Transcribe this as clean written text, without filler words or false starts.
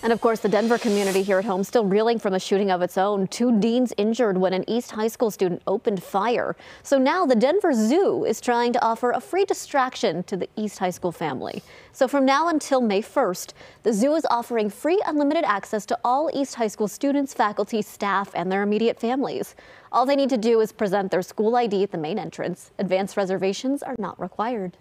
And of course, the Denver community here at home still reeling from a shooting of its own. Two teens injured when an East High School student opened fire. So now the Denver Zoo is trying to offer a free distraction to the East High School family. So from now until May 1st, the zoo is offering free unlimited access to all East High School students, faculty, staff, and their immediate families. All they need to do is present their school ID at the main entrance. Advance reservations are not required.